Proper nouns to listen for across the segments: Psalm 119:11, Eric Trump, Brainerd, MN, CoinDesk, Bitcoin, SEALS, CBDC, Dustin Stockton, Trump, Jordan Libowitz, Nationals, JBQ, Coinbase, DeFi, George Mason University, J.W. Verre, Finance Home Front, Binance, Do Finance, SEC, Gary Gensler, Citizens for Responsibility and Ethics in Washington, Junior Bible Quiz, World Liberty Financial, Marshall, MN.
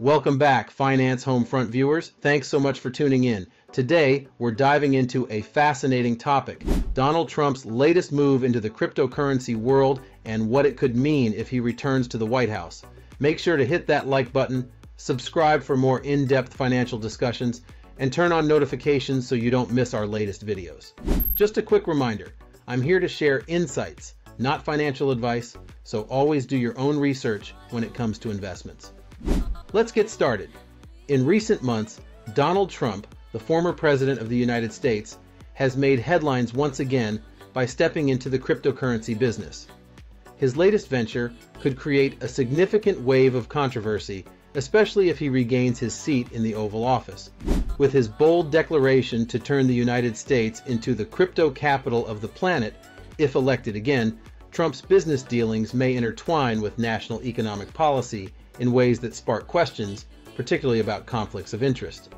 Welcome back, Finance Home Front viewers. Thanks so much for tuning in. Today, we're diving into a fascinating topic, Donald Trump's latest move into the cryptocurrency world and what it could mean if he returns to the White House. Make sure to hit that like button, subscribe for more in-depth financial discussions, and turn on notifications so you don't miss our latest videos. Just a quick reminder, I'm here to share insights, not financial advice, so always do your own research when it comes to investments. Let's get started. In recent months, Donald Trump, the former president of the United States, has made headlines once again by stepping into the cryptocurrency business. His latest venture could create a significant wave of controversy, especially if he regains his seat in the Oval Office. With his bold declaration to turn the United States into the crypto capital of the planet, if elected again, Trump's business dealings may intertwine with national economic policy in ways that spark questions, particularly about conflicts of interest.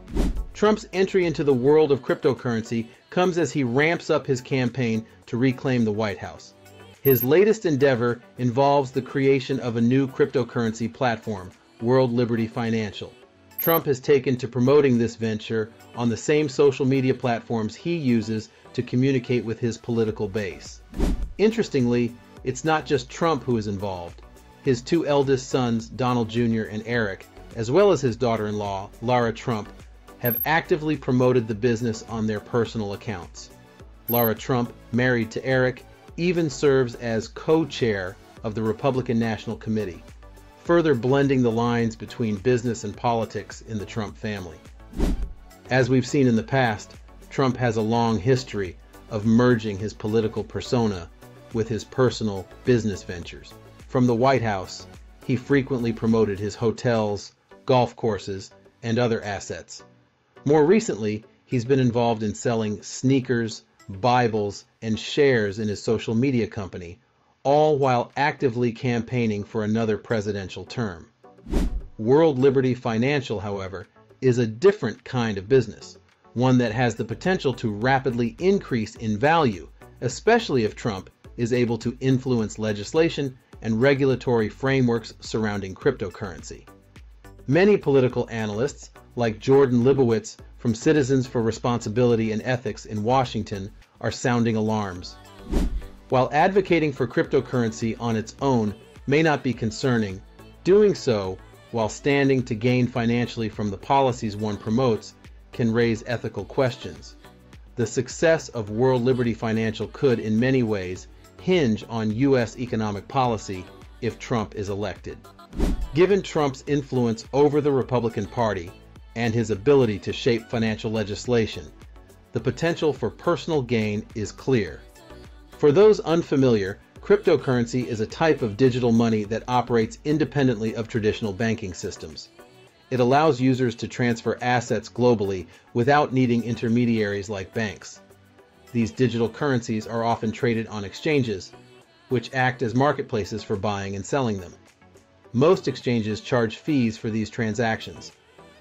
Trump's entry into the world of cryptocurrency comes as he ramps up his campaign to reclaim the White House. His latest endeavor involves the creation of a new cryptocurrency platform, World Liberty Financial. Trump has taken to promoting this venture on the same social media platforms he uses to communicate with his political base. Interestingly, it's not just Trump who is involved. His two eldest sons, Donald Jr. and Eric, as well as his daughter-in-law, Lara Trump, have actively promoted the business on their personal accounts. Lara Trump, married to Eric, even serves as co-chair of the Republican National Committee, further blending the lines between business and politics in the Trump family. As we've seen in the past, Trump has a long history of merging his political persona with his personal business ventures. From the White House, he frequently promoted his hotels, golf courses, and other assets. More recently, he's been involved in selling sneakers, Bibles, and shares in his social media company, all while actively campaigning for another presidential term. World Liberty Financial, however, is a different kind of business, one that has the potential to rapidly increase in value, especially if Trump is able to influence legislation and regulatory frameworks surrounding cryptocurrency. Many political analysts, like Jordan Libowitz from Citizens for Responsibility and Ethics in Washington, are sounding alarms. While advocating for cryptocurrency on its own may not be concerning, doing so while standing to gain financially from the policies one promotes can raise ethical questions. The success of World Liberty Financial could, in many ways, hinge on U.S. economic policy if Trump is elected. Given Trump's influence over the Republican Party and his ability to shape financial legislation, the potential for personal gain is clear. For those unfamiliar, cryptocurrency is a type of digital money that operates independently of traditional banking systems. It allows users to transfer assets globally without needing intermediaries like banks. These digital currencies are often traded on exchanges, which act as marketplaces for buying and selling them. Most exchanges charge fees for these transactions,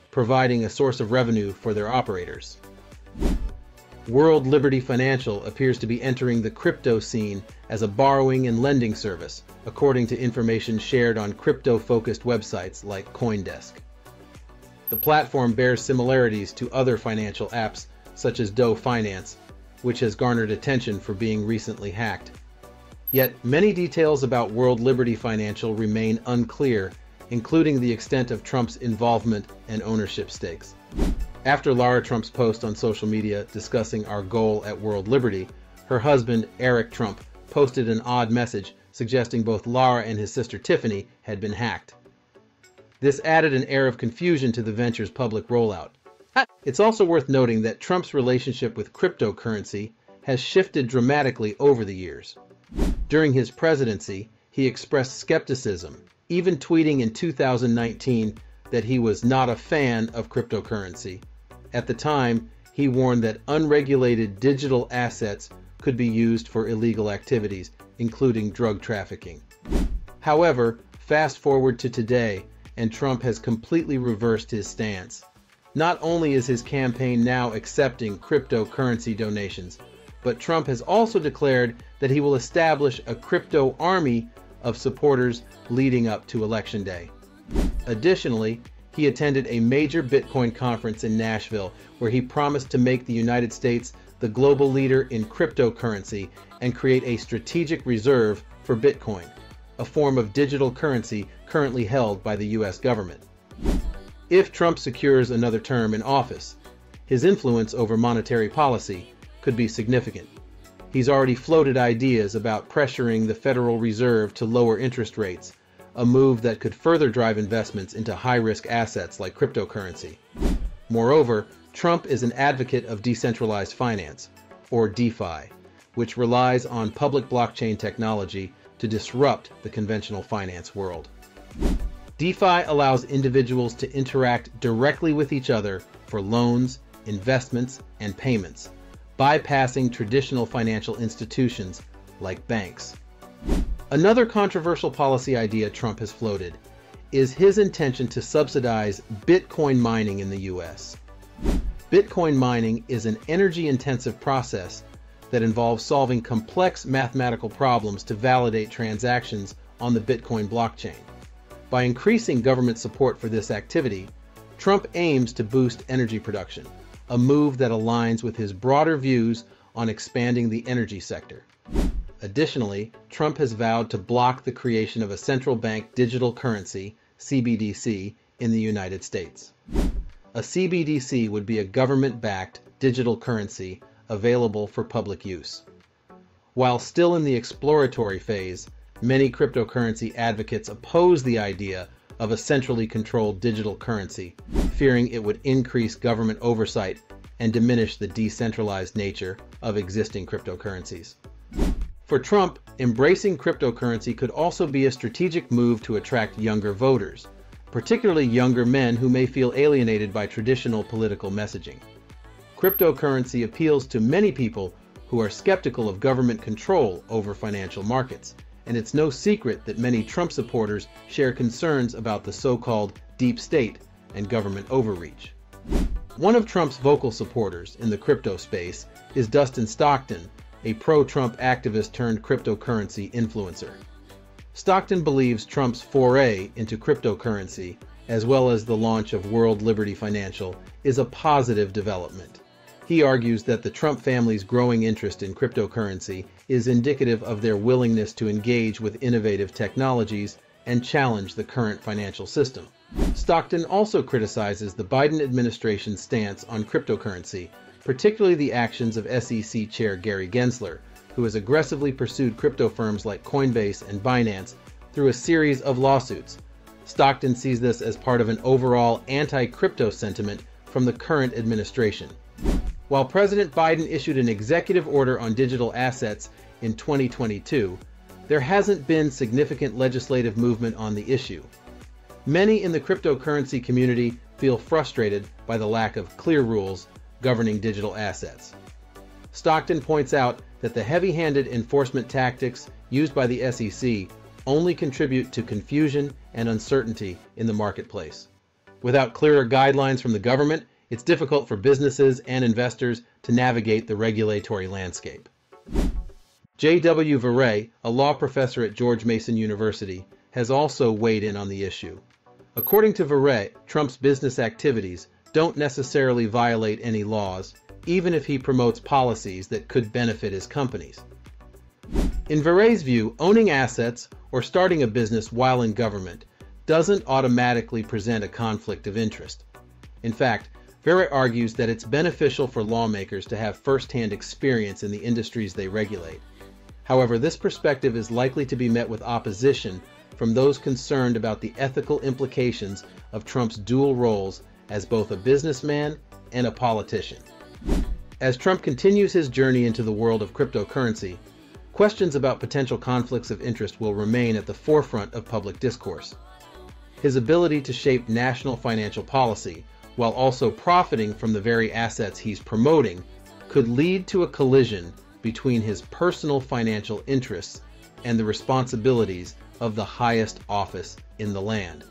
providing a source of revenue for their operators. World Liberty Financial appears to be entering the crypto scene as a borrowing and lending service, according to information shared on crypto-focused websites like CoinDesk. The platform bears similarities to other financial apps such as Do Finance, which has garnered attention for being recently hacked. Yet, many details about World Liberty Financial remain unclear, including the extent of Trump's involvement and ownership stakes. After Lara Trump's post on social media discussing our goal at World Liberty, her husband, Eric Trump, posted an odd message suggesting both Lara and his sister Tiffany had been hacked. This added an air of confusion to the venture's public rollout. It's also worth noting that Trump's relationship with cryptocurrency has shifted dramatically over the years. During his presidency, he expressed skepticism, even tweeting in 2019 that he was not a fan of cryptocurrency. At the time, he warned that unregulated digital assets could be used for illegal activities, including drug trafficking. However, fast forward to today, and Trump has completely reversed his stance. Not only is his campaign now accepting cryptocurrency donations, but Trump has also declared that he will establish a crypto army of supporters leading up to Election Day. Additionally, he attended a major Bitcoin conference in Nashville, where he promised to make the United States the global leader in cryptocurrency and create a strategic reserve for Bitcoin, a form of digital currency currently held by the U.S. government. If Trump secures another term in office, his influence over monetary policy could be significant. He's already floated ideas about pressuring the Federal Reserve to lower interest rates, a move that could further drive investments into high-risk assets like cryptocurrency. Moreover, Trump is an advocate of decentralized finance, or DeFi, which relies on public blockchain technology to disrupt the conventional finance world. DeFi allows individuals to interact directly with each other for loans, investments, and payments, bypassing traditional financial institutions like banks. Another controversial policy idea Trump has floated is his intention to subsidize Bitcoin mining in the U.S. Bitcoin mining is an energy-intensive process that involves solving complex mathematical problems to validate transactions on the Bitcoin blockchain. By increasing government support for this activity, Trump aims to boost energy production, a move that aligns with his broader views on expanding the energy sector. Additionally, Trump has vowed to block the creation of a central bank digital currency, CBDC, in the United States. A CBDC would be a government-backed digital currency available for public use. While still in the exploratory phase, many cryptocurrency advocates oppose the idea of a centrally controlled digital currency, fearing it would increase government oversight and diminish the decentralized nature of existing cryptocurrencies. For Trump, embracing cryptocurrency could also be a strategic move to attract younger voters, particularly younger men who may feel alienated by traditional political messaging. Cryptocurrency appeals to many people who are skeptical of government control over financial markets, and it's no secret that many Trump supporters share concerns about the so-called deep state and government overreach. One of Trump's vocal supporters in the crypto space is Dustin Stockton, a pro-Trump activist turned cryptocurrency influencer. Stockton believes Trump's foray into cryptocurrency, as well as the launch of World Liberty Financial, is a positive development. He argues that the Trump family's growing interest in cryptocurrency is indicative of their willingness to engage with innovative technologies and challenge the current financial system. Stockton also criticizes the Biden administration's stance on cryptocurrency, particularly the actions of SEC Chair Gary Gensler, who has aggressively pursued crypto firms like Coinbase and Binance through a series of lawsuits. Stockton sees this as part of an overall anti-crypto sentiment from the current administration. While President Biden issued an executive order on digital assets in 2022, there hasn't been significant legislative movement on the issue. Many in the cryptocurrency community feel frustrated by the lack of clear rules governing digital assets. Stockton points out that the heavy-handed enforcement tactics used by the SEC only contribute to confusion and uncertainty in the marketplace. Without clearer guidelines from the government, it's difficult for businesses and investors to navigate the regulatory landscape. J.W. Verre, a law professor at George Mason University, has also weighed in on the issue. According to Verre, Trump's business activities don't necessarily violate any laws, even if he promotes policies that could benefit his companies. In Verre's view, owning assets or starting a business while in government doesn't automatically present a conflict of interest. In fact, Verre argues that it's beneficial for lawmakers to have first-hand experience in the industries they regulate. However, this perspective is likely to be met with opposition from those concerned about the ethical implications of Trump's dual roles as both a businessman and a politician. As Trump continues his journey into the world of cryptocurrency, questions about potential conflicts of interest will remain at the forefront of public discourse. His ability to shape national financial policy while also profiting from the very assets he's promoting could lead to a collision between his personal financial interests and the responsibilities of the highest office in the land.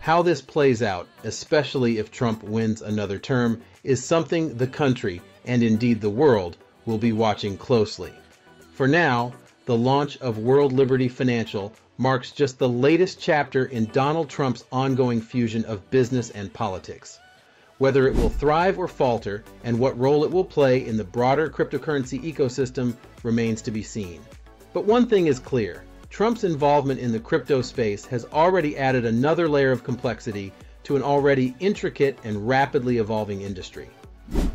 How this plays out, especially if Trump wins another term, is something the country, and indeed the world, will be watching closely. For now, the launch of World Liberty Financial marks just the latest chapter in Donald Trump's ongoing fusion of business and politics. Whether it will thrive or falter, and what role it will play in the broader cryptocurrency ecosystem remains to be seen. But one thing is clear, Trump's involvement in the crypto space has already added another layer of complexity to an already intricate and rapidly evolving industry.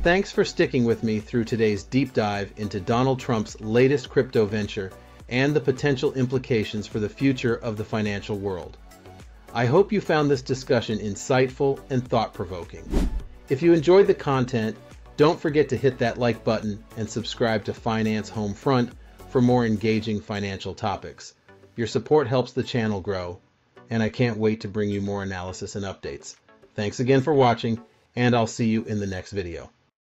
Thanks for sticking with me through today's deep dive into Donald Trump's latest crypto venture and the potential implications for the future of the financial world. I hope you found this discussion insightful and thought-provoking. If you enjoyed the content, don't forget to hit that like button and subscribe to Finance Home Front for more engaging financial topics. Your support helps the channel grow, and I can't wait to bring you more analysis and updates. Thanks again for watching, and I'll see you in the next video.